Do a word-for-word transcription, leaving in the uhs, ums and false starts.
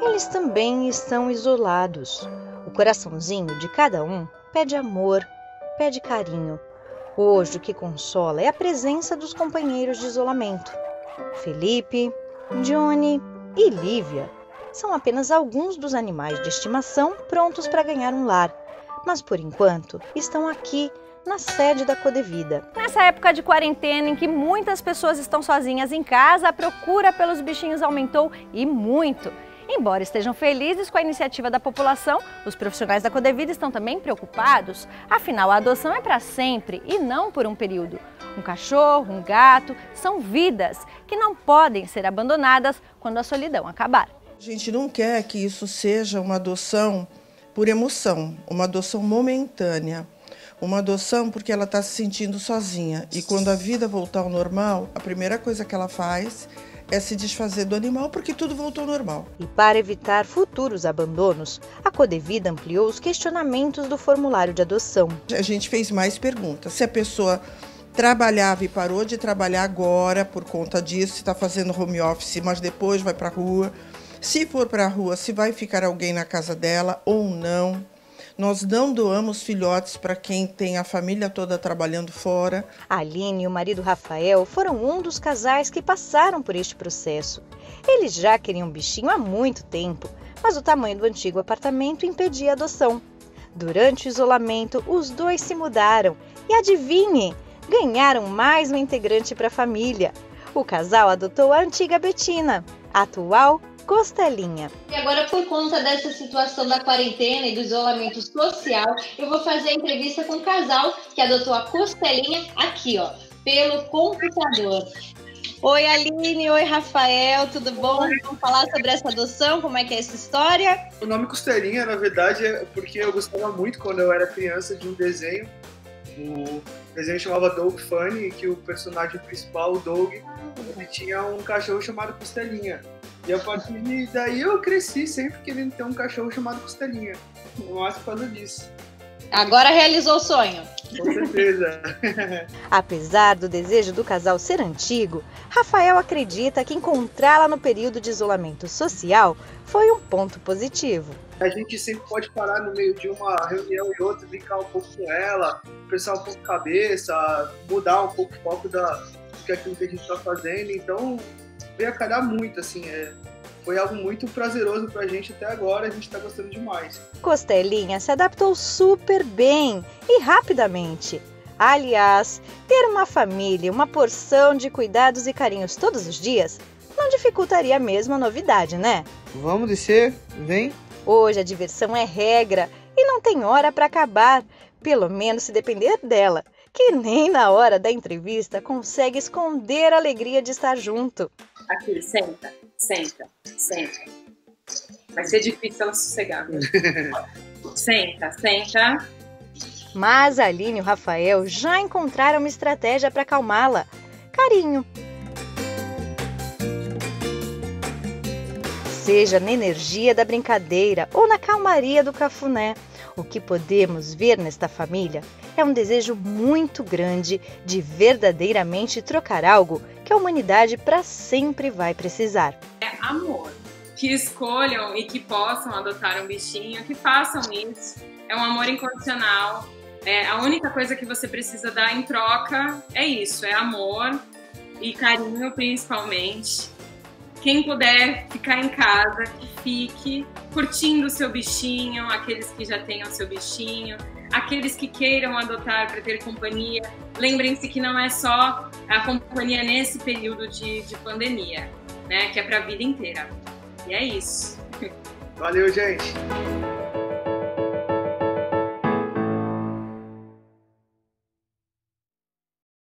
Eles também estão isolados. O coraçãozinho de cada um pede amor, pede carinho. Hoje o que consola é a presença dos companheiros de isolamento. Felipe, Johnny e Lívia são apenas alguns dos animais de estimação prontos para ganhar um lar, mas por enquanto estão aqui na sede da Codevida. Nessa época de quarentena em que muitas pessoas estão sozinhas em casa, a procura pelos bichinhos aumentou e muito. Embora estejam felizes com a iniciativa da população, os profissionais da Codevida estão também preocupados. Afinal, a adoção é para sempre e não por um período. Um cachorro, um gato, são vidas que não podem ser abandonadas quando a solidão acabar. A gente não quer que isso seja uma adoção por emoção, uma adoção momentânea. Uma adoção porque ela está se sentindo sozinha e quando a vida voltar ao normal, a primeira coisa que ela faz é se desfazer do animal porque tudo voltou ao normal. E para evitar futuros abandonos, a Codevida ampliou os questionamentos do formulário de adoção. A gente fez mais perguntas. Se a pessoa trabalhava e parou de trabalhar agora por conta disso, se está fazendo home office, mas depois vai para a rua. Se for para a rua, se vai ficar alguém na casa dela ou não. Nós não doamos filhotes para quem tem a família toda trabalhando fora. A Aline e o marido Rafael foram um dos casais que passaram por este processo. Eles já queriam um bichinho há muito tempo, mas o tamanho do antigo apartamento impedia a adoção. Durante o isolamento, os dois se mudaram e, adivinhe, ganharam mais um integrante para a família. O casal adotou a antiga Betina, a atual Costelinha. E agora, por conta dessa situação da quarentena e do isolamento social, eu vou fazer a entrevista com o casal que adotou a Costelinha aqui, ó, pelo computador. Oi, Aline. Oi, Rafael. Tudo bom? Oi. Vamos falar sobre essa adoção, como é que é essa história? O nome Costelinha, na verdade, é porque eu gostava muito, quando eu era criança, de um desenho. O desenho chamava Doug Funny, que o personagem principal, o Doug, ele tinha um cachorro chamado Costelinha. E a partir daí eu cresci sempre querendo ter um cachorro chamado Costelinha. Não acho por causa disso. Agora realizou o sonho. Com certeza. Apesar do desejo do casal ser antigo, Rafael acredita que encontrá-la no período de isolamento social foi um ponto positivo. A gente sempre pode parar no meio de uma reunião e outra, brincar um pouco com ela, pensar um pouco a cabeça, mudar um pouco o foco da, do que aquilo que a gente está fazendo. Então, veio a calhar muito, assim, é, foi algo muito prazeroso pra gente até agora, a gente tá gostando demais. Costelinha se adaptou super bem e rapidamente. Aliás, ter uma família, uma porção de cuidados e carinhos todos os dias, não dificultaria mesmo a novidade, né? Vamos descer, vem! Hoje a diversão é regra e não tem hora pra acabar, pelo menos se depender dela, que nem na hora da entrevista consegue esconder a alegria de estar junto. Aqui, senta, senta, senta. Vai ser difícil ela sossegar. Senta, senta. Mas a Aline e o Rafael já encontraram uma estratégia para acalmá-la. Carinho. Seja na energia da brincadeira ou na calmaria do cafuné, o que podemos ver nesta família é um desejo muito grande de verdadeiramente trocar algo que a humanidade para sempre vai precisar. É amor. Que escolham e que possam adotar um bichinho, que façam isso. É um amor incondicional. É, a única coisa que você precisa dar em troca é isso, é amor e carinho principalmente. Quem puder ficar em casa, que fique, curtindo o seu bichinho, aqueles que já tenham o seu bichinho, aqueles que queiram adotar para ter companhia. Lembrem-se que não é só a companhia nesse período de, de pandemia, né? Que é para a vida inteira. E é isso. Valeu, gente!